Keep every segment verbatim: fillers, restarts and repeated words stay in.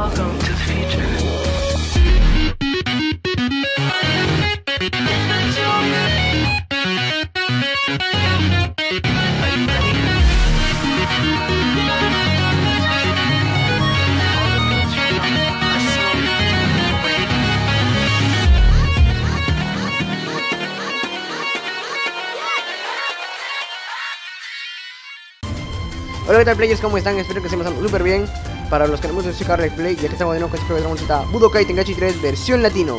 Welcome to the future. Hola, ¿qué tal, players? ¿Cómo están? Espero que se me estén súper bien. Para los que no conocen, soy CarlexPlay, ya que estamos de nuevo con Super Saiyan Z Budokai Tenkaichi tres versión latino.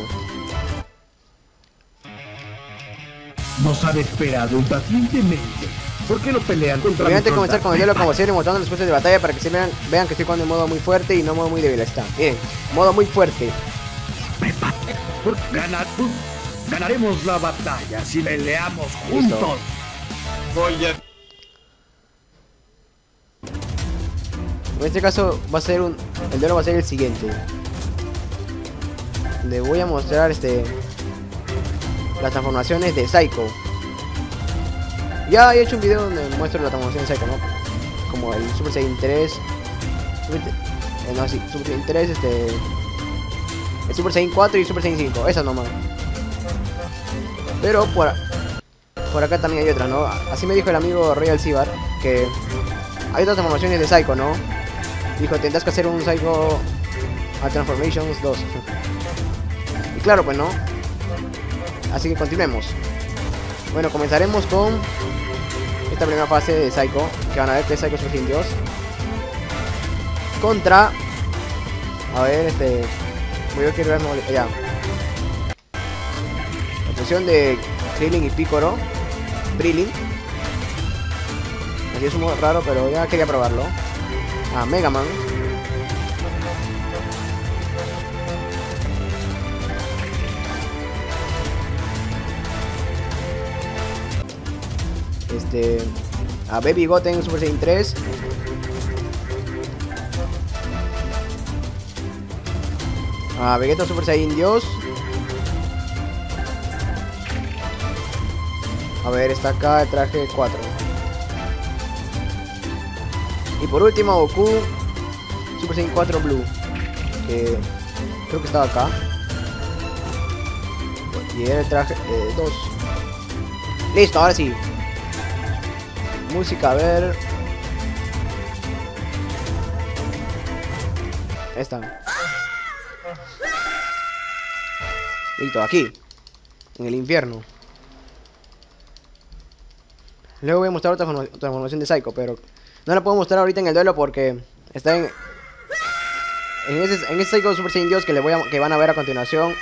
Nos ha esperado impacientemente. ¿Por qué no pelean contra mí? Antes de comenzar con el diálogo, como siempre, mostrando los puestos de batalla para que se vean, vean que estoy jugando en modo muy fuerte y no modo muy débil. Está bien, modo muy fuerte. Ganar, ganaremos la batalla si peleamos juntos. Oye. En este caso va a ser un... el duelo va a ser el siguiente. Le voy a mostrar este... las transformaciones de Psycho. Ya he hecho un video donde muestro la transformación de Psycho, ¿no? Como el Super Saiyan tres... Eh, no, sí, Super Saiyan tres, este... el Super Saiyan cuatro y Super Saiyan cinco, esas nomás. Pero por... por acá también hay otras, ¿no? Así me dijo el amigo Rey Alcíbar, que... hay otras transformaciones de Psycho, ¿no? Dijo, tendrás que hacer un Psycho a Transformations dos. Y claro, pues no. Así que continuemos. Bueno, comenzaremos con esta primera fase de Psycho, que van a ver que es Psycho Super Saiyan Dios contra... a ver, este... voy a querer ver... ya. La fusión de Krillin y Piccolo. Krillin. Así es un modo raro, pero ya quería probarlo. A Megaman. Este... a Baby Goten Super Saiyan tres. A Vegeta Super Saiyan Dios. A ver, está acá el traje cuatro. Y por último, Goku Super Saiyan cuatro Blue, que creo que estaba acá. Y era el traje eh, dos. Listo, ahora sí. Música, a ver. Ahí está. Listo, aquí. En el infierno. Luego voy a mostrar otra transformación de Psycho, pero... no la puedo mostrar ahorita en el duelo porque está en... en ese, en ese Psycho Super Saiyan Dios que, le voy a, que van a ver a continuación.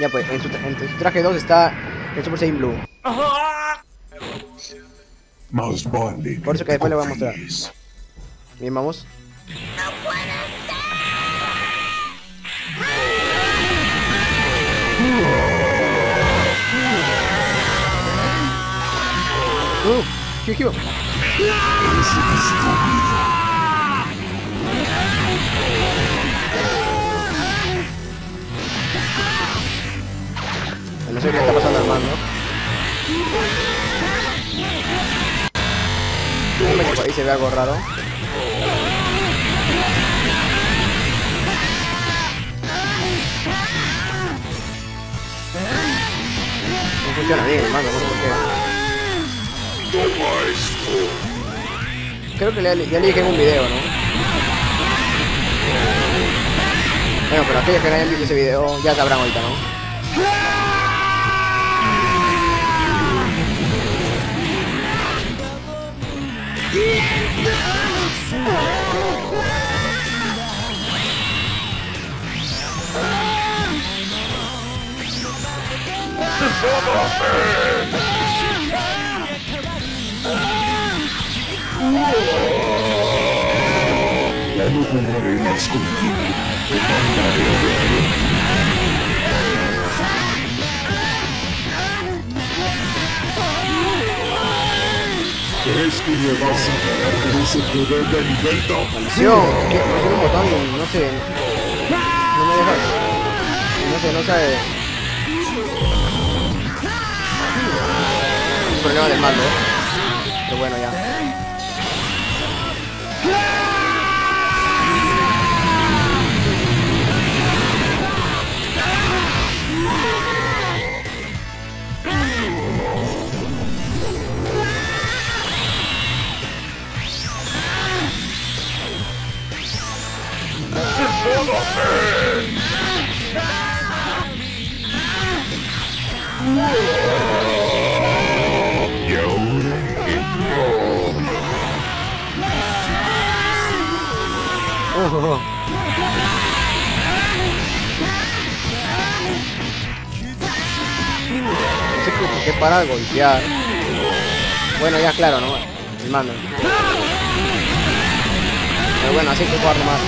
Ya pues, en su, en su traje dos está el Super Saiyan Blue. Más vale. Por eso que después le voy a mostrar. Bien, vamos. Uh, ¿qué, qué, qué? ¡Es estúpido! No sé qué está pasando, hermano. Ahí se ve algo raro. No funciona bien, hermano, no sé por qué. Creo que le, ya le dije en un video, ¿no? Bueno, pero aquellos que no hayan visto ese video ya sabrán ahorita, ¿no? Ya no jugaré más contigo. Te mandaré a ver. ¿Crees que me vas a parar con ese poder de nivel tan? Yo, que me un botón y no sé. No me dejas. No sé, no sabe. Un problema de mando, ¿eh? Pero bueno, ya. Goten. Y ahora entró. Que para golpear. Bueno, ya claro, ¿no? El mando. Pero bueno, así que puedo armar.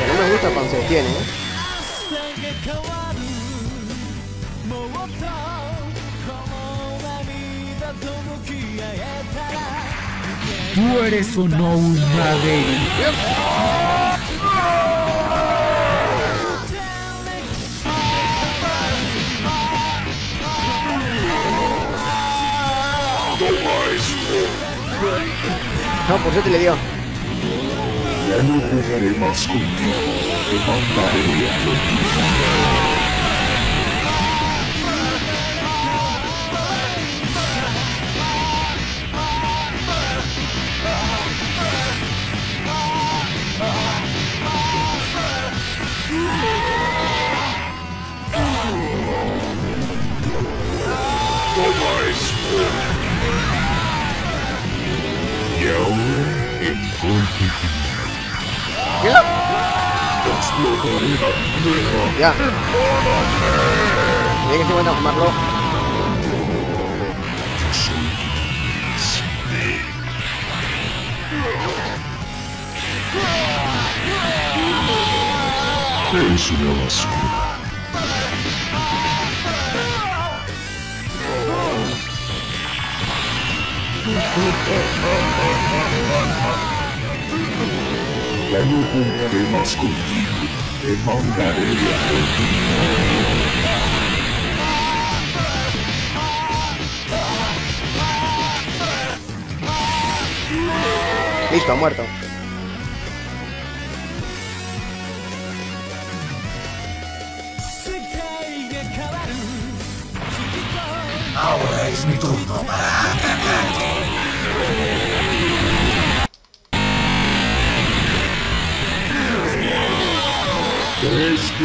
Pero no me gusta cuando se detiene, ¿eh? Tú eres o no una débil. No, por eso te le dio. Ya no jugaré más contigo. Te mandaré a la toma eso. Y ahora el golpe final. ¿Ya? Explotaré la tierra. Ya. Mira que estoy bueno a fumarlo. Yo soy Snake. Eres una basura. Ya no jugaré más contigo, te mandaré a dormir. Listo, muerto. Ahora es mi turno para atacarte. ¿Crees que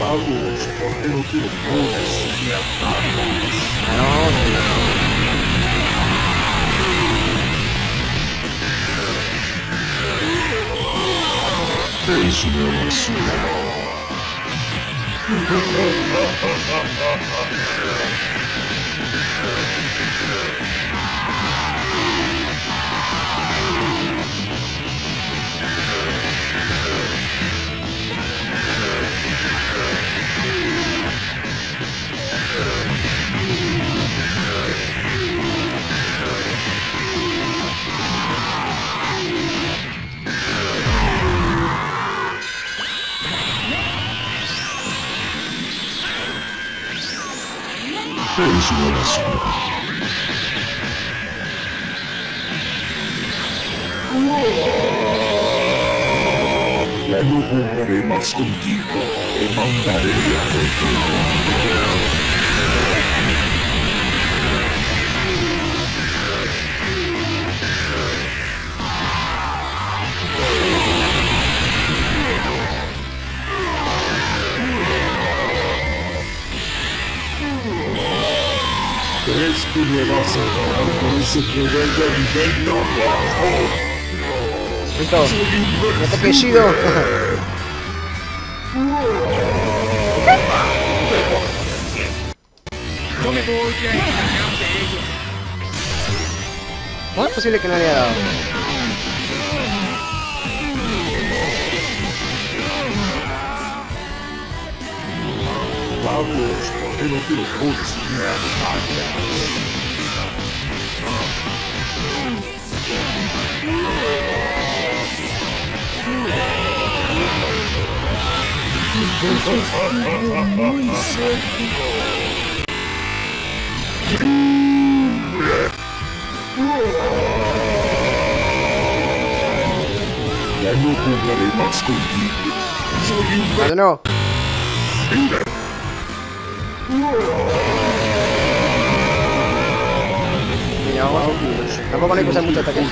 Vamos, ¿por qué no quiero poder seguir atando? Es una basura. Eres una basura. Ya no jugaré más contigo. Te mandaré a dormir. ¿Crees que me vas a parar con ese poder de alimento? ¡Listo! ¡Me está pechillo! No me voy a encargar de ello. ¿Cómo es posible que no le haya dado? Vamos. Pero te lo puedes ver. Ya no jugaré más contigo. Soy un gato. No. Tampoco no hay que usar mucho ataque. Ya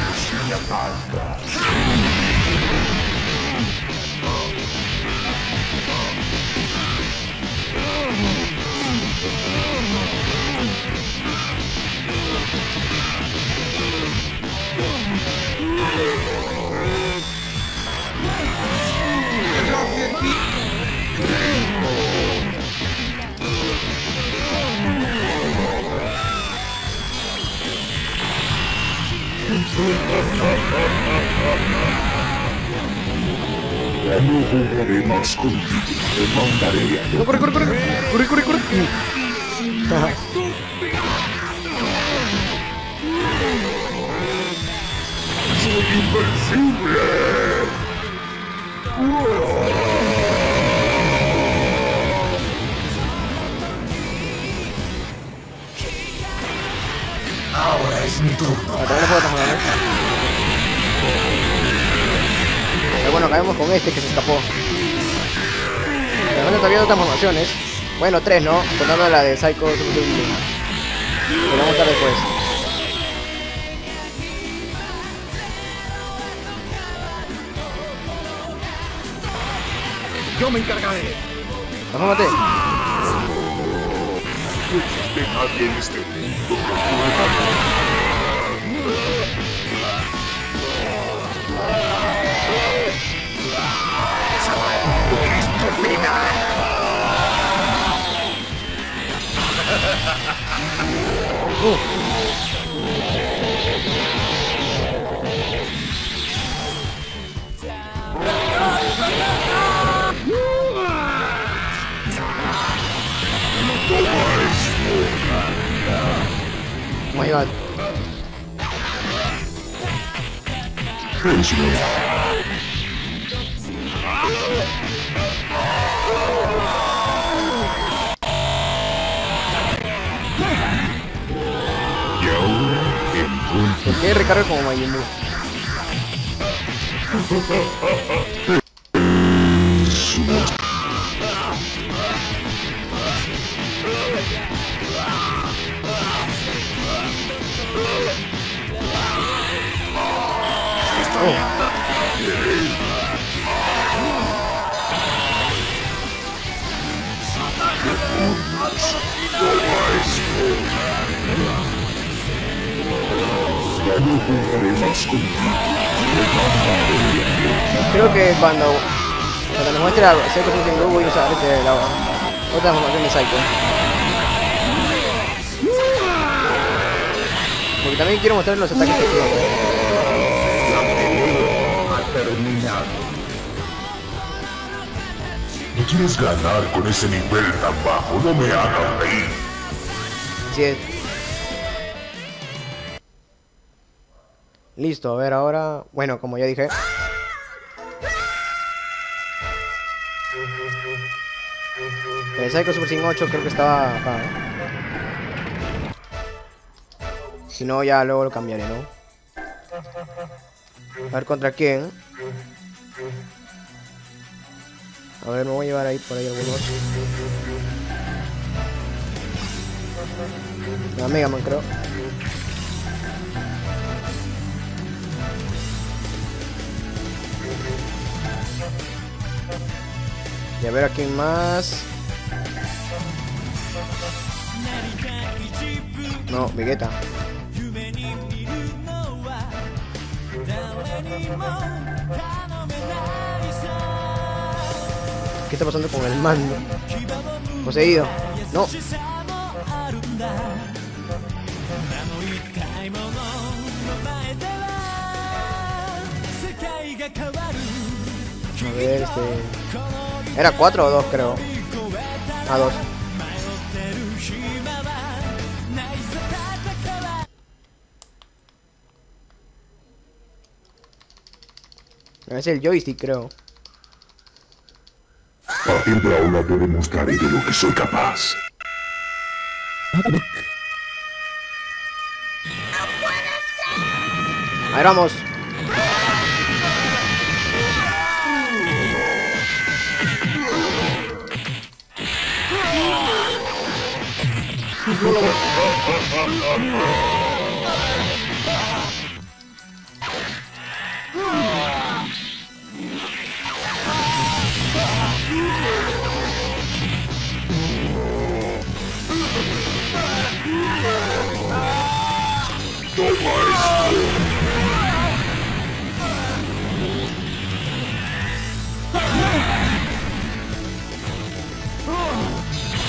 no jugaré más contigo, te mandaré a... No, corre, corre, corre, corre, corre, corre. Soy invencible. Ahora es mi turno. Pero bueno, acabemos con este que se escapó. Pero todavía no tenemos formaciones. Bueno, tres, ¿no? Contando la de Psycho. Pero vamos a ver después. Yo me encargaré. Vamos, mate. No existe nadie en este mundo que pueda. ¡Esto final! Oh my god. ¿Por qué recarga como Majin Buu? Creo que cuando, cuando nos muestre algo, sé que es un Blue, voy a usar este, la otra formación de Psycho. Porque también quiero mostrar los ataques que tengo. ¿Me quieres ganar con ese nivel tan bajo? No me hagas reír. Así es. Listo, a ver ahora... Bueno, como ya dije... El Psycho Super Saiyan ocho creo que estaba acá, ¿eh? Si no, ya luego lo cambiaré, ¿no? A ver contra quién. A ver, me voy a llevar ahí por ahí algunos. La Megaman, creo. Y a ver a quién más. No, Vegeta. ¿Qué está pasando con el mando? Poseído. No. A ver, este... Era cuatro o dos, creo. A dos. Es el joystick, creo. Partiendo ahora te demostraré de lo que soy capaz. Ahí vamos.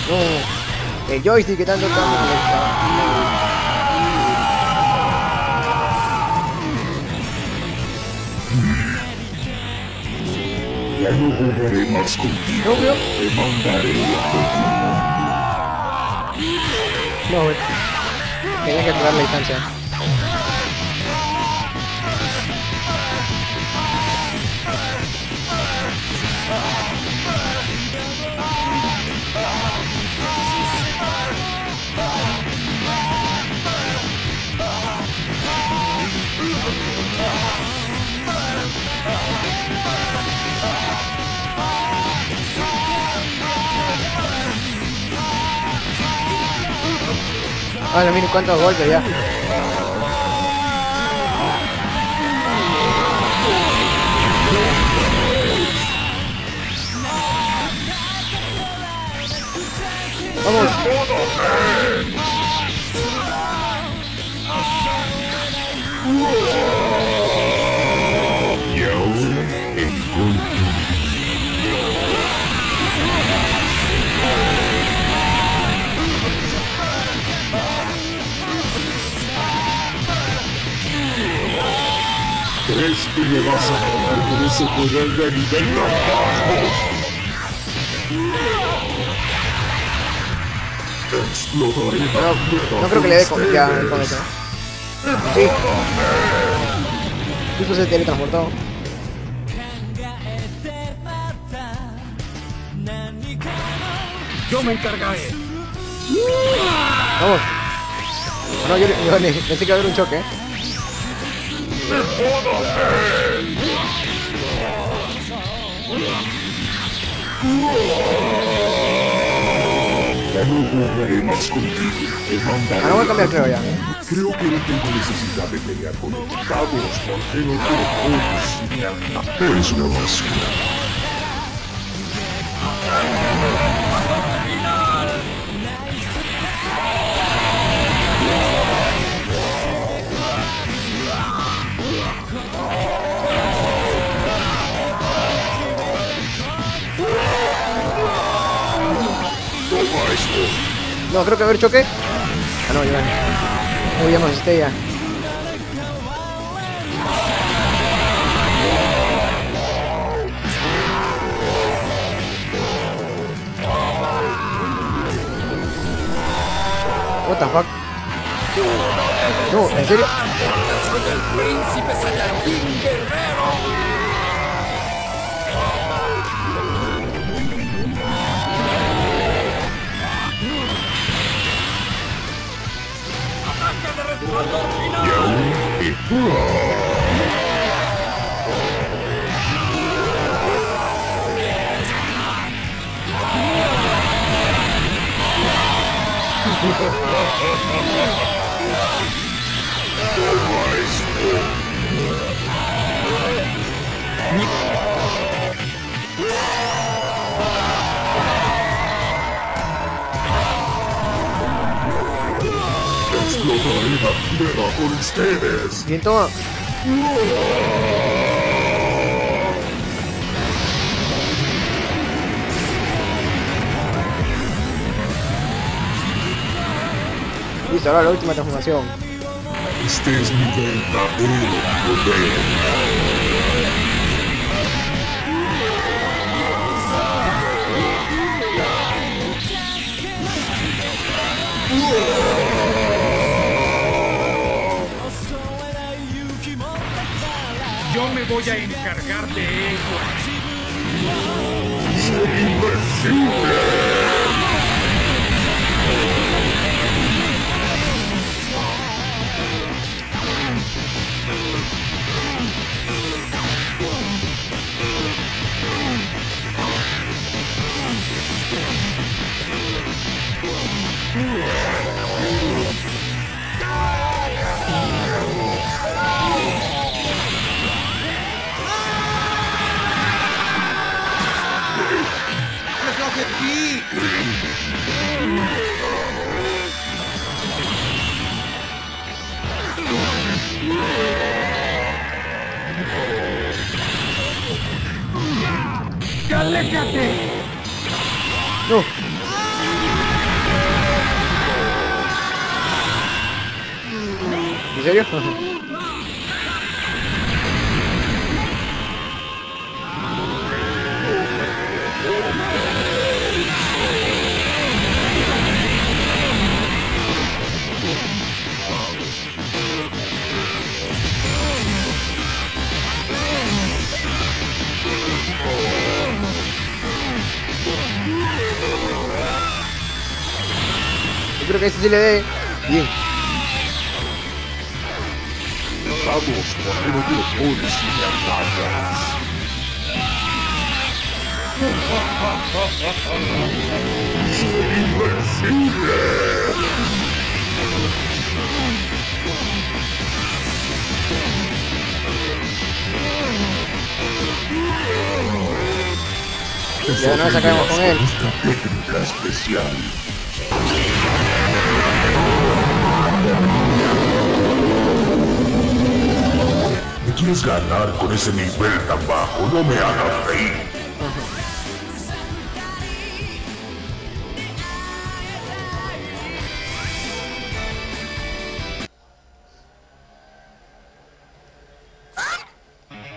Oh, el joystick que tanto cambio me está. Ya no jugaré más contigo. No, no. Te mandaré a contigo. No, güey. Tenía que curar la distancia. Vale, miren cuántos golpes ya. Vamos. Y ahora el golpe. ¿Crees que me vas a ganar con ese poder de nivel tan bajo? Explotaré. No, no creo que le dé confianza con eso. Sí. Justo se teletransportó. Yo me encargaré. Vamos. Bueno, yo, yo pensé que iba a haber un choque, ¿eh? ¡Me puedo ver! Ya no jugaré más contigo. Ah, no voy a cambiar, creo ya. Creo que no tengo necesidad de pelear con los cabos porque no quiero juegos. Pero es una basura. No, creo que va a haber choque. Ah, no, ya. No, ya no esté ya. What the fuck? No, ¿en serio? Soy el príncipe Saiyajin guerrero. Explotaré la tierra con ustedes. Bien, toma. Listo, ahora la última transformación. Este es mi verdadero poder. ¡Uah! Yo me voy a encargar de ello. es invencible. ¡Aléjate! ¡No! ¿En serio? Creo que ese sí le dé. Bien. Vamos por uno de los puros y ataques. ¡Soy invencible! Ya no sacamos con él. Técnica especial. ¿Me quieres ganar con ese nivel tan bajo? No me hagas reír.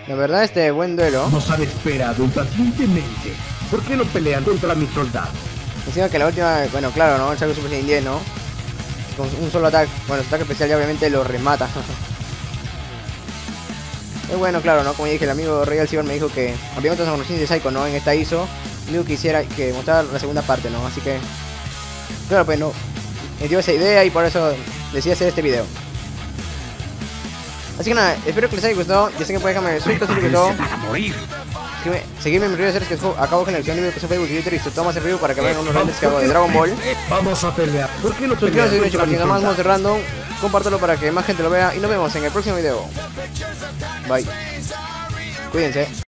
La verdad, este buen duelo nos han esperado impacientemente. ¿Por qué no pelean contra mis soldados? Encima que la última, bueno, claro, ¿no? El Zaiko Super Saiyan diez, ¿no? Con un solo ataque, bueno, su ataque especial ya obviamente lo remata. Es bueno, claro, ¿no? Como ya dije, el amigo Rey Alcíbar me dijo que había otras conocidas de Psycho, ¿no? En esta I S O, digo que hiciera que mostrar la segunda parte, ¿no? Así que, claro, pues no, me dio esa idea y por eso decidí hacer este video. Así que nada, espero que les haya gustado. Ya sé que pueden dejarme suscrito, suscrito. Seguirme en mis redes sociales que subo, acabo en la edición libre que subo Facebook, Twitter y se toma ese review para que vean unos grandes que hago de Dragon Ball. Vamos a pelear. ¿Por qué no te quedas en el más monster random? Compártelo para que más gente lo vea y nos vemos en el próximo video. Bye. Cuídense.